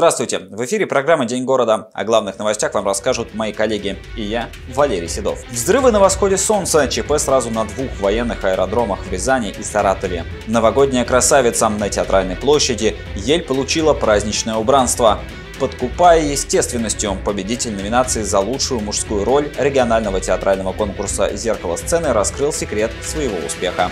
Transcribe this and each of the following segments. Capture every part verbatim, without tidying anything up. Здравствуйте! В эфире программа «День города». О главных новостях вам расскажут мои коллеги и я, Валерий Сидов. Взрывы на восходе солнца, ЧП сразу на двух военных аэродромах в Рязани и Саратове. Новогодняя красавица на Театральной площади, ель получила праздничное убранство. Подкупая естественностью, победитель номинации за лучшую мужскую роль регионального театрального конкурса «Зеркало сцены» раскрыл секрет своего успеха.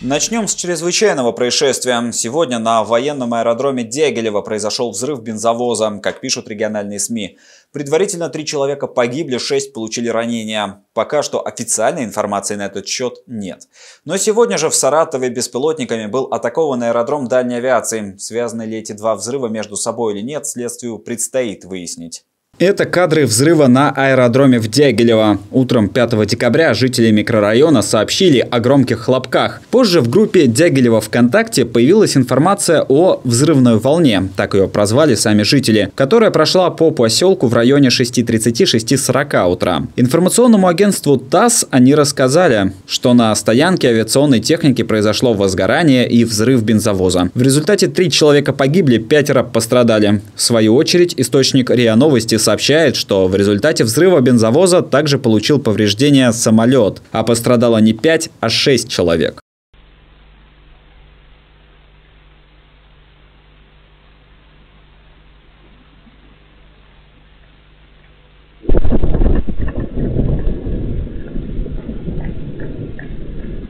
Начнем с чрезвычайного происшествия. Сегодня на военном аэродроме Дягилево произошел взрыв бензовоза, как пишут региональные СМИ. Предварительно три человека погибли, шесть получили ранения. Пока что официальной информации на этот счет нет. Но сегодня же в Саратове беспилотниками был атакован аэродром дальней авиации. Связаны ли эти два взрыва между собой или нет, следствию предстоит выяснить. Это кадры взрыва на аэродроме в Дягилево. Утром пятого декабря жители микрорайона сообщили о громких хлопках. Позже в группе Дягилево ВКонтакте появилась информация о взрывной волне, так ее прозвали сами жители, которая прошла по поселку в районе шести тридцати — шести сорока утра. Информационному агентству ТАСС они рассказали, что на стоянке авиационной техники произошло возгорание и взрыв бензовоза. В результате три человека погибли, пятеро пострадали. В свою очередь источник РИА Новости сообщает, что в результате взрыва бензовоза также получил повреждения самолет, а пострадало не пять, а шесть человек.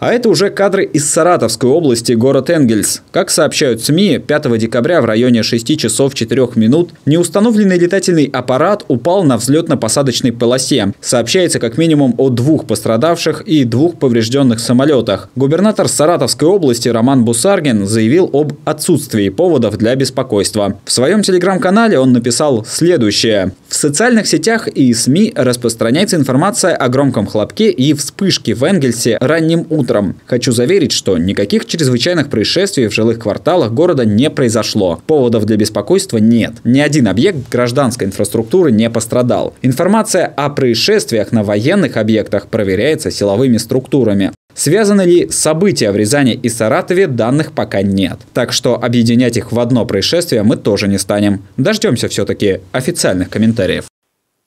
А это уже кадры из Саратовской области, город Энгельс. Как сообщают СМИ, пятого декабря в районе шести часов четырёх минут неустановленный летательный аппарат упал на взлетно-посадочной полосе. Сообщается как минимум о двух пострадавших и двух поврежденных самолетах. Губернатор Саратовской области Роман Бусаргин заявил об отсутствии поводов для беспокойства. В своем телеграм-канале он написал следующее. В социальных сетях и СМИ распространяется информация о громком хлопке и вспышке в Энгельсе ранним утром. Хочу заверить, что никаких чрезвычайных происшествий в жилых кварталах города не произошло. Поводов для беспокойства нет. Ни один объект гражданской инфраструктуры не пострадал. Информация о происшествиях на военных объектах проверяется силовыми структурами. Связаны ли события в Рязани и Саратове, данных пока нет. Так что объединять их в одно происшествие мы тоже не станем. Дождемся все-таки официальных комментариев.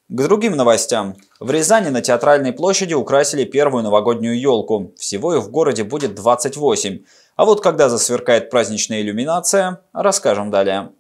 К другим новостям. В Рязани на Театральной площади украсили первую новогоднюю елку. Всего их в городе будет двадцать восемь. А вот когда засверкает праздничная иллюминация, расскажем далее.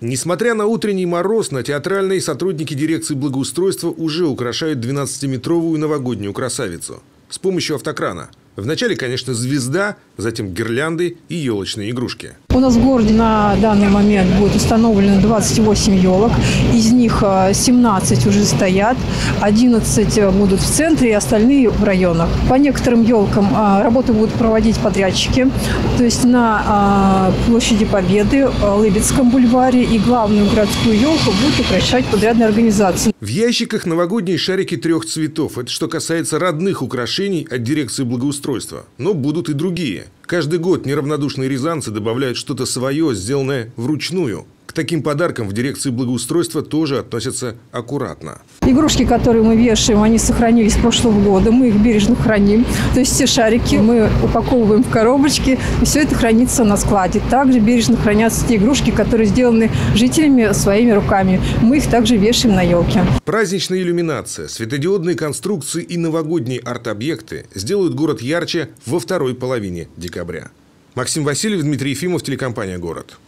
Несмотря на утренний мороз, на Театральной сотрудники дирекции благоустройства уже украшают двенадцатиметровую новогоднюю красавицу. С помощью автокрана. Вначале, конечно, звезда, затем гирлянды и елочные игрушки. У нас в городе на данный момент будет установлено двадцать восемь елок. Из них семнадцать уже стоят, одиннадцать будут в центре и остальные в районах. По некоторым елкам работы будут проводить подрядчики. То есть на площади Победы, Лыбецком бульваре и главную городскую елку будут украшать подрядные организации. В ящиках новогодние шарики трех цветов. Это что касается родных украшений от дирекции благоустройства. Но будут и другие. Каждый год неравнодушные рязанцы добавляют что-то свое, сделанное вручную. К таким подаркам в дирекции благоустройства тоже относятся аккуратно. Игрушки, которые мы вешаем, они сохранились с прошлого года. Мы их бережно храним. То есть все шарики мы упаковываем в коробочки. И все это хранится на складе. Также бережно хранятся те игрушки, которые сделаны жителями своими руками. Мы их также вешаем на елке. Праздничная иллюминация, светодиодные конструкции и новогодние арт-объекты сделают город ярче во второй половине декабря. Максим Васильев, Дмитрий Ефимов, телекомпания «Город».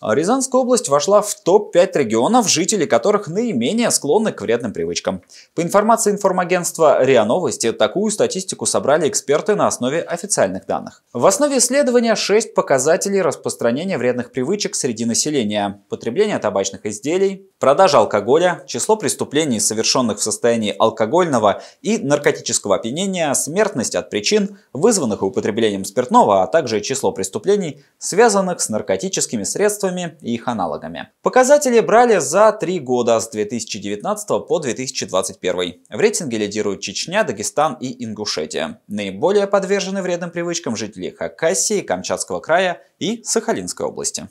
Рязанская область вошла в топ пять регионов, жители которых наименее склонны к вредным привычкам. По информации информагентства РИА Новости, такую статистику собрали эксперты на основе официальных данных. В основе исследования шесть показателей распространения вредных привычек среди населения. Потребление табачных изделий, продажа алкоголя, число преступлений, совершенных в состоянии алкогольного и наркотического опьянения, смертность от причин, вызванных употреблением спиртного, а также число преступлений, связанных с наркотическими средствами и их аналогами. Показатели брали за три года с две тысячи девятнадцатого по две тысячи двадцать первый. В рейтинге лидируют Чечня, Дагестан и Ингушетия. Наиболее подвержены вредным привычкам жители Хакасии, Камчатского края и Сахалинской области.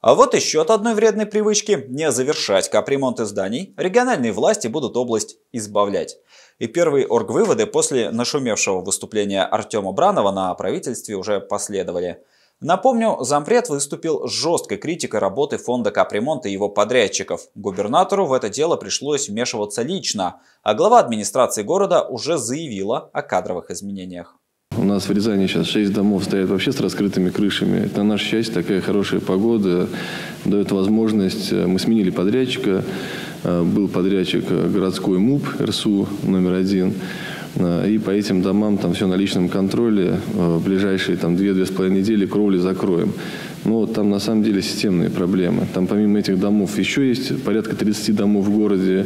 А вот еще от одной вредной привычки не завершать капремонты зданий региональные власти будут область избавлять. И первые оргвыводы после нашумевшего выступления Артёма Бранова на правительстве уже последовали. Напомню, зампред выступил с жесткой критикой работы фонда капремонта и его подрядчиков. Губернатору в это дело пришлось вмешиваться лично, а глава администрации города уже заявила о кадровых изменениях. У нас в Рязани сейчас шесть домов стоят вообще с раскрытыми крышами. Это, на нашу счастье, такая хорошая погода дает возможность. Мы сменили подрядчика. Был подрядчик городской МУП РСУ номер один. И по этим домам там все на личном контроле. В ближайшие две-две с половиной недели кровли закроем. Но там на самом деле системные проблемы. Там помимо этих домов еще есть порядка тридцати домов в городе,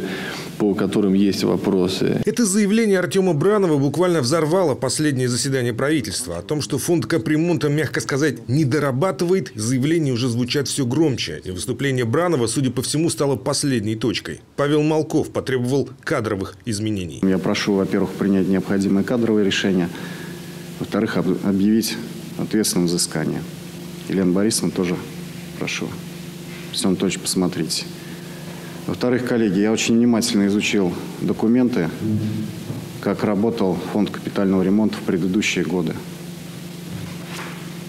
по которым есть вопросы. Это заявление Артёма Бранова буквально взорвало последнее заседание правительства. О том, что фонд капремонта, мягко сказать, не дорабатывает, заявления уже звучат все громче. И выступление Бранова, судя по всему, стало последней точкой. Павел Малков потребовал кадровых изменений. Я прошу, во-первых, принять необходимые кадровые решения. Во-вторых, объявить ответственным взыскание. Елена Борисовна, тоже прошу. Все на точно посмотрите. Во-вторых, коллеги, я очень внимательно изучил документы, как работал фонд капитального ремонта в предыдущие годы.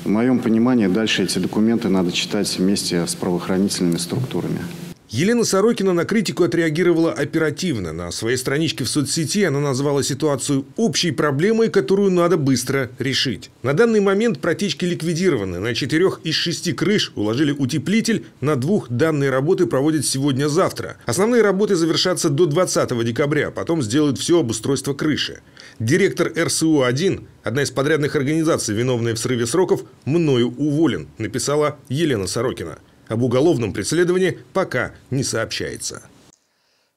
В моем понимании, дальше эти документы надо читать вместе с правоохранительными структурами. Елена Сорокина на критику отреагировала оперативно. На своей страничке в соцсети она назвала ситуацию общей проблемой, которую надо быстро решить. На данный момент протечки ликвидированы. На четырех из шести крыш уложили утеплитель. На двух данные работы проводят сегодня-завтра. Основные работы завершатся до двадцатого декабря. Потом сделают все обустройство крыши. Директор РСУ-один, одна из подрядных организаций, виновная в срыве сроков, мною уволен, написала Елена Сорокина. Об уголовном преследовании пока не сообщается.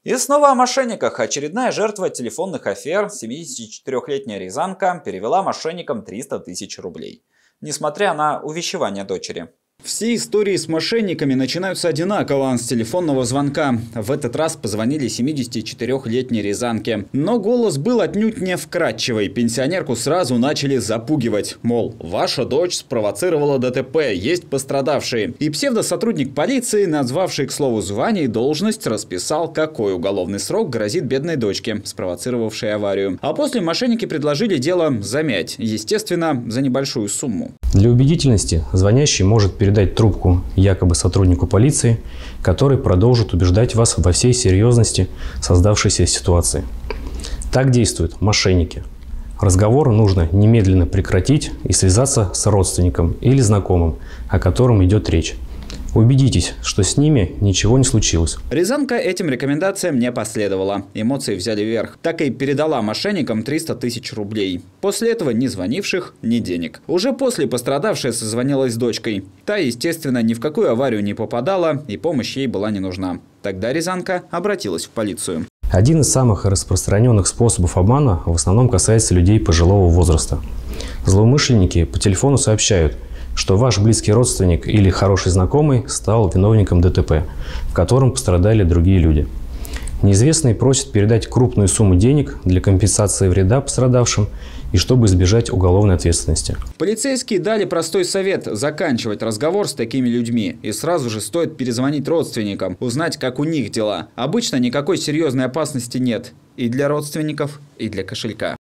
И снова о мошенниках. Очередная жертва телефонных афер, семидесятичетырёхлетняя рязанка, перевела мошенникам триста тысяч рублей, несмотря на увещевание дочери. Все истории с мошенниками начинаются одинаково – с телефонного звонка. В этот раз позвонили семидесятичетырёхлетней рязанке. Но голос был отнюдь не вкрадчивый. Пенсионерку сразу начали запугивать. Мол, ваша дочь спровоцировала ДТП, есть пострадавшие. И псевдосотрудник полиции, назвавший, к слову, звание и должность, расписал, какой уголовный срок грозит бедной дочке, спровоцировавшей аварию. А после мошенники предложили дело замять. Естественно, за небольшую сумму. Для убедительности звонящий может передать передать трубку якобы сотруднику полиции, который продолжит убеждать вас во всей серьезности создавшейся ситуации. Так действуют мошенники. Разговор нужно немедленно прекратить и связаться с родственником или знакомым, о котором идет речь. Убедитесь, что с ними ничего не случилось. Рязанка этим рекомендациям не последовала. Эмоции взяли вверх. Так и передала мошенникам триста тысяч рублей. После этого ни звонивших, ни денег. Уже после пострадавшая созвонилась с дочкой. Та, естественно, ни в какую аварию не попадала и помощь ей была не нужна. Тогда рязанка обратилась в полицию. Один из самых распространенных способов обмана в основном касается людей пожилого возраста. Злоумышленники по телефону сообщают, что ваш близкий родственник или хороший знакомый стал виновником ДТП, в котором пострадали другие люди. Неизвестный просит передать крупную сумму денег для компенсации вреда пострадавшим и чтобы избежать уголовной ответственности. Полицейские дали простой совет – заканчивать разговор с такими людьми. И сразу же стоит перезвонить родственникам, узнать, как у них дела. Обычно никакой серьезной опасности нет и для родственников, и для кошелька.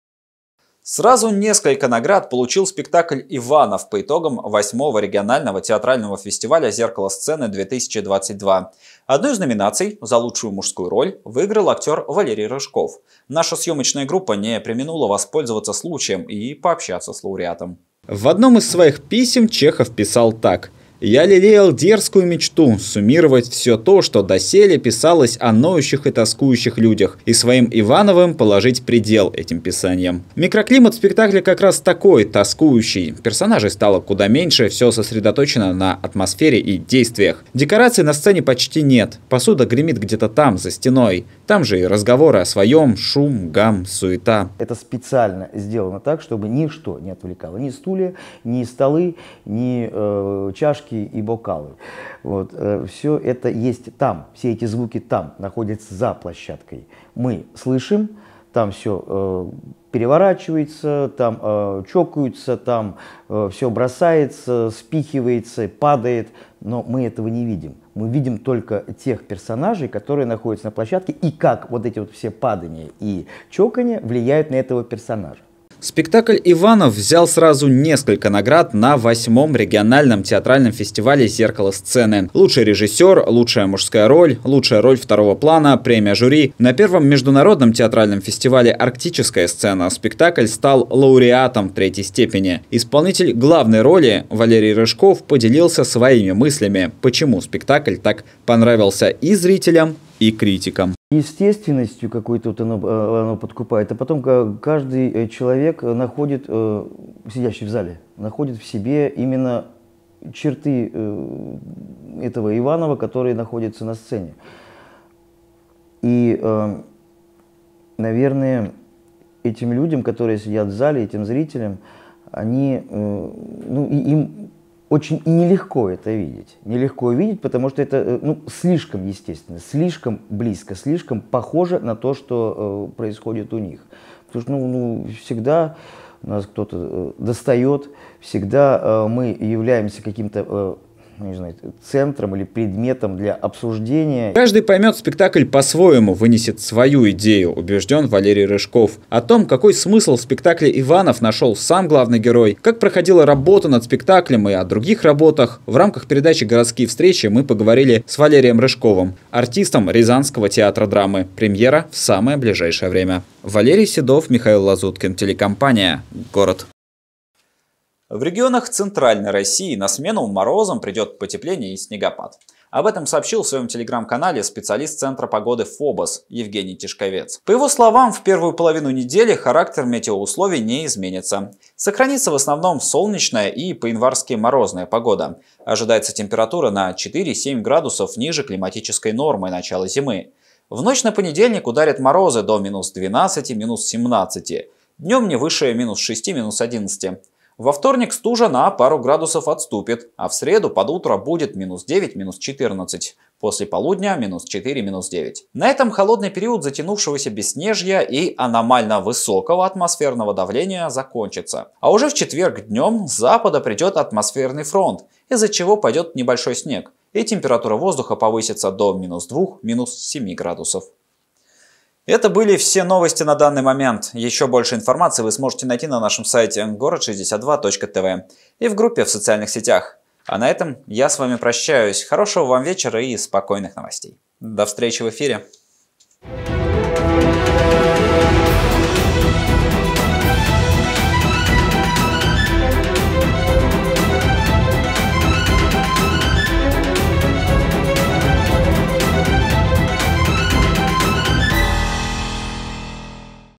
Сразу несколько наград получил спектакль «Иванов» по итогам восьмого регионального театрального фестиваля «Зеркало сцены» две тысячи двадцать два. Одну из номинаций за лучшую мужскую роль выиграл актер Валерий Рыжков. Наша съемочная группа не преминула воспользоваться случаем и пообщаться с лауреатом. В одном из своих писем Чехов писал так. «Я лелеял дерзкую мечту суммировать все то, что доселе писалось о ноющих и тоскующих людях, и своим Ивановым положить предел этим писаниям». Микроклимат спектакля как раз такой, тоскующий. Персонажей стало куда меньше, все сосредоточено на атмосфере и действиях. Декораций на сцене почти нет, посуда гремит где-то там, за стеной. Там же и разговоры о своем, шум, гам, суета. Это специально сделано так, чтобы ничто не отвлекало. Ни стулья, ни столы, ни э, чашки и бокалы. Вот. Все это есть там, все эти звуки там, находятся за площадкой. Мы слышим, там все э, переворачивается, там э, чокаются, там э, все бросается, спихивается, падает, но мы этого не видим. Мы видим только тех персонажей, которые находятся на площадке, и как вот эти вот все падания и чокания влияют на этого персонажа. Спектакль «Иванов» взял сразу несколько наград на восьмом региональном театральном фестивале «Зеркало сцены». Лучший режиссер, лучшая мужская роль, лучшая роль второго плана, премия жюри. На первом международном театральном фестивале «Арктическая сцена» спектакль стал лауреатом третьей степени. Исполнитель главной роли Валерий Рыжков поделился своими мыслями, почему спектакль так понравился и зрителям, и критикам. Естественностью какой-то вот оно, оно подкупает, а потом каждый человек находит, сидящий в зале, находит в себе именно черты этого Иванова, который находится на сцене. И, наверное, этим людям, которые сидят в зале, этим зрителям, они, ну, и им очень нелегко это видеть. Нелегко видеть, потому что это ну, слишком естественно, слишком близко, слишком похоже на то, что э, происходит у них. Потому что ну, ну, всегда нас кто-то э, достает, всегда э, мы являемся каким-то э, не знаю, центром или предметом для обсуждения. Каждый поймет спектакль по-своему, вынесет свою идею, убежден Валерий Рыжков. О том, какой смысл в спектакле «Иванов» нашел сам главный герой, как проходила работа над спектаклем и о других работах, в рамках передачи «Городские встречи» мы поговорили с Валерием Рыжковым, артистом Рязанского театра драмы. Премьера в самое ближайшее время. Валерий Сидов, Михаил Лазуткин, телекомпания «Город». В регионах Центральной России на смену морозам придет потепление и снегопад. Об этом сообщил в своем телеграм-канале специалист Центра погоды ФОБОС Евгений Тишковец. По его словам, в первую половину недели характер метеоусловий не изменится. Сохранится в основном солнечная и по-январски морозная погода. Ожидается температура на четыре-семь градусов ниже климатической нормы начала зимы. В ночь на понедельник ударят морозы до минус двенадцати, минус семнадцати. Днем не выше минус шести, минус одиннадцати. Во вторник стужа на пару градусов отступит, а в среду под утро будет минус девять, минус четырнадцать. После полудня минус четыре, минус девять. На этом холодный период затянувшегося беснежья и аномально высокого атмосферного давления закончится. А уже в четверг днем с запада придет атмосферный фронт, из-за чего пойдет небольшой снег, и температура воздуха повысится до минус двух, минус семи градусов. Это были все новости на данный момент. Еще больше информации вы сможете найти на нашем сайте город шестьдесят два точка тэ вэ и в группе в социальных сетях. А на этом я с вами прощаюсь. Хорошего вам вечера и спокойных новостей. До встречи в эфире.